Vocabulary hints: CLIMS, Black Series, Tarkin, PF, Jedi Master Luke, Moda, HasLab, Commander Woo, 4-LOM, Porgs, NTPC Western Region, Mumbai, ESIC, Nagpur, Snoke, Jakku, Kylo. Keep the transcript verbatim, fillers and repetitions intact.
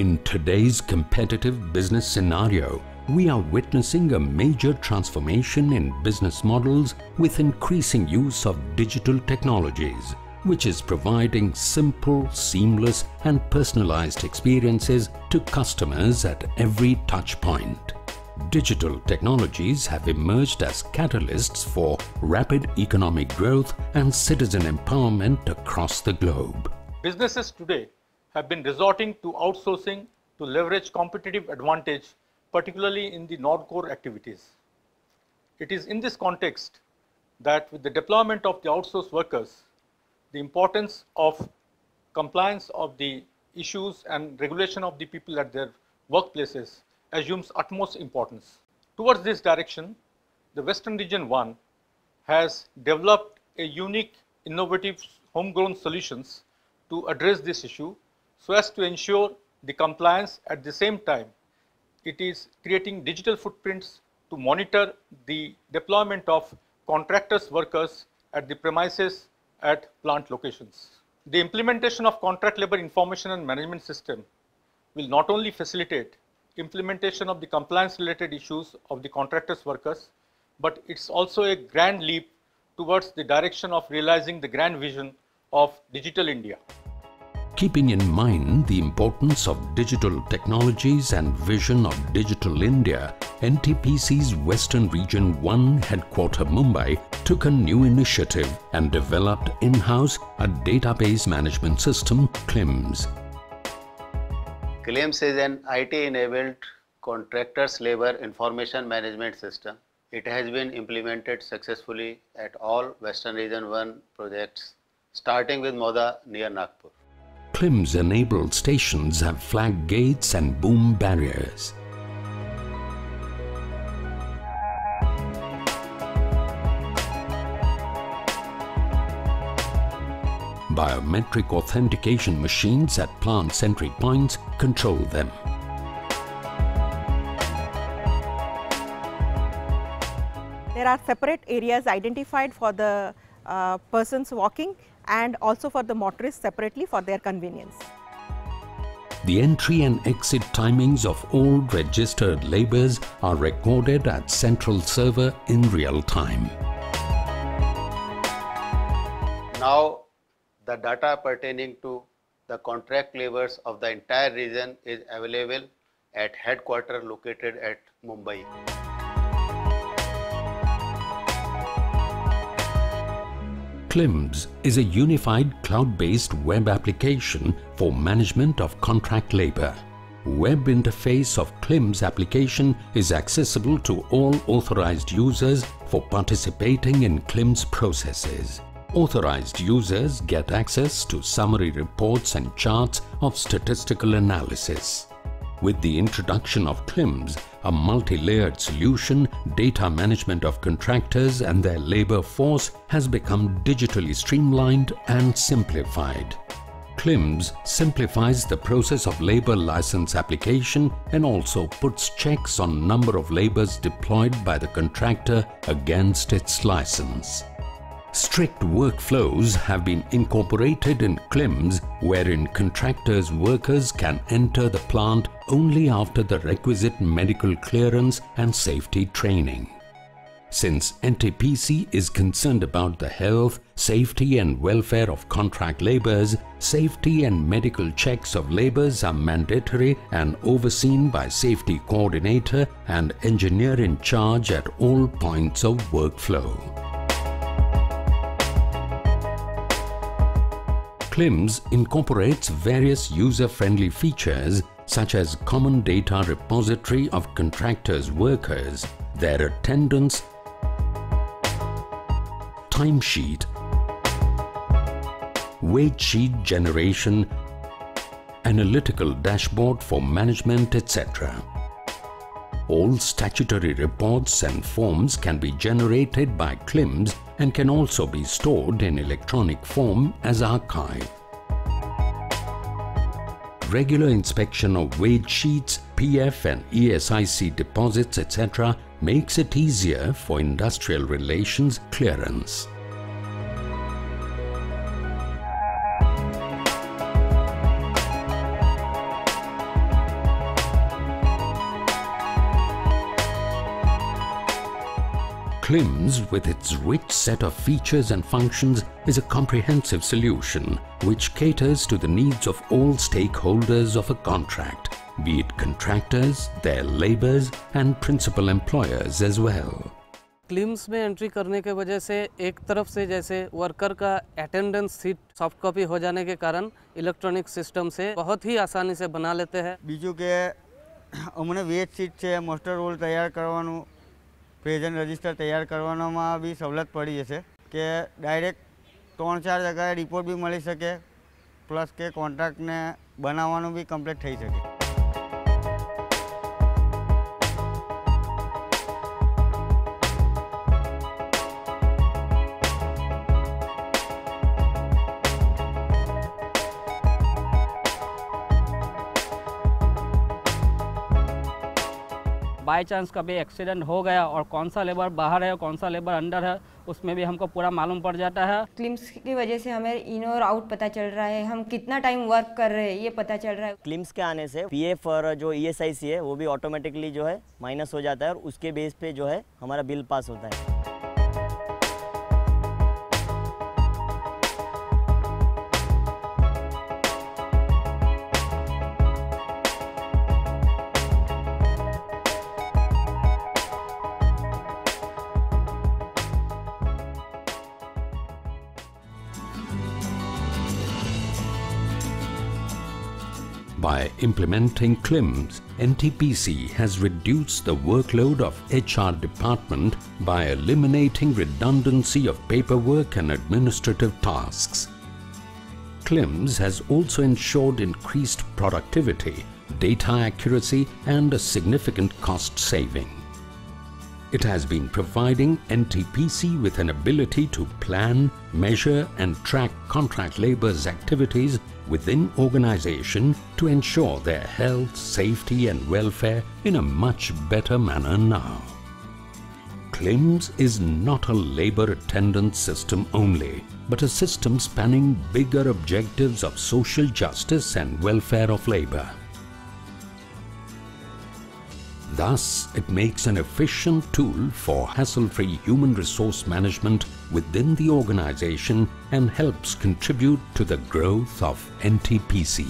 In today's competitive business scenario, we are witnessing a major transformation in business models with increasing use of digital technologies, which is providing simple, seamless and personalized experiences to customers at every touch point. Digital technologies have emerged as catalysts for rapid economic growth and citizen empowerment across the globe. Businesses today have been resorting to outsourcing to leverage competitive advantage, particularly in the non-core activities. It is in this context that with the deployment of the outsourced workers, the importance of compliance of the issues and regulation of the people at their workplaces assumes utmost importance. Towards this direction, the Western Region one has developed a unique, innovative, homegrown solutions to address this issue so as to ensure the compliance. At the same time, it is creating digital footprints to monitor the deployment of contractors' workers at the premises at plant locations. The implementation of contract labor information and management system will not only facilitate implementation of the compliance related issues of the contractors' workers, but it's also a grand leap towards the direction of realizing the grand vision of Digital India. Keeping in mind the importance of digital technologies and vision of Digital India, N T P C's Western Region one headquarter Mumbai took a new initiative and developed in-house a database management system, CLIMS. CLIMS is an I T-enabled contractors' labor information management system. It has been implemented successfully at all Western Region one projects, starting with Moda near Nagpur. CLIMS-enabled stations have flag gates and boom barriers. Biometric authentication machines at plant entry points control them. There are separate areas identified for the uh, persons walking and also for the motorists separately for their convenience. The entry and exit timings of all registered labourers are recorded at central server in real time. Now, the data pertaining to the contract labourers of the entire region is available at headquarters located at Mumbai. CLIMS is a unified cloud-based web application for management of contract labour. Web interface of CLIMS application is accessible to all authorized users for participating in CLIMS processes. Authorized users get access to summary reports and charts of statistical analysis. With the introduction of CLIMS, a multi-layered solution, data management of contractors and their labor force has become digitally streamlined and simplified. CLIMS simplifies the process of labor license application and also puts checks on number of laborers deployed by the contractor against its license. Strict workflows have been incorporated in CLIMS, wherein contractors' workers can enter the plant only after the requisite medical clearance and safety training. Since N T P C is concerned about the health, safety and welfare of contract labourers, safety and medical checks of labourers are mandatory and overseen by safety coordinator and engineer in charge at all points of workflow. CLIMS incorporates various user-friendly features such as common data repository of contractors' workers, their attendance, timesheet, wage sheet generation, analytical dashboard for management, et cetera. All statutory reports and forms can be generated by CLIMS and can also be stored in electronic form as archive. Regular inspection of wage sheets, P F and E S I C deposits, et cetera makes it easier for industrial relations clearance. CLIMS, with its rich set of features and functions, is a comprehensive solution which caters to the needs of all stakeholders of a contract, be it contractors, their laborers and principal employers as well. Claims में entry करने के वजह से एक तरफ से जैसे worker का अटेंडेंस सीट सॉफ्ट कॉपी हो जाने के कारण इलेक्ट्रॉनिक सिस्टम से बहुत ही आसानी से बना लेते हैं। बीजू के हमने वेट सीट से मास्टर रोल तैयार करवाना, प्रेजेंट रजिस्टर तैयार करवाना में भी सहूलियत पड़ी जैसे के डायरेक्ट तीन चार जगह रिपोर्ट भी मिली सके प्लस के कॉन्ट्रैक्ट ने बनावानू भी कम्प्लीट थी सके। बाय चांस कभी एक्सीडेंट हो गया और कौन सा लेबर बाहर है और कौन सा लेबर अंदर है उसमें भी हमको पूरा मालूम पड़ जाता है। क्लिम्स की वजह से हमें इन और आउट पता चल रहा है, हम कितना टाइम वर्क कर रहे हैं ये पता चल रहा है। क्लिम्स के आने से पीएफ और जो ईएसआईसी है वो भी ऑटोमेटिकली जो है माइनस हो जाता है और उसके बेस पे जो है हमारा बिल पास होता है। By implementing CLIMS, N T P C has reduced the workload of H R department by eliminating redundancy of paperwork and administrative tasks. CLIMS has also ensured increased productivity, data accuracy and a significant cost saving. It has been providing N T P C with an ability to plan, measure and track contract laborers' activities within organization to ensure their health, safety and welfare in a much better manner now. CLIMS is not a labor attendance system only, but a system spanning bigger objectives of social justice and welfare of labor. Thus, it makes an efficient tool for hassle-free human resource management within the organization and helps contribute to the growth of N T P C.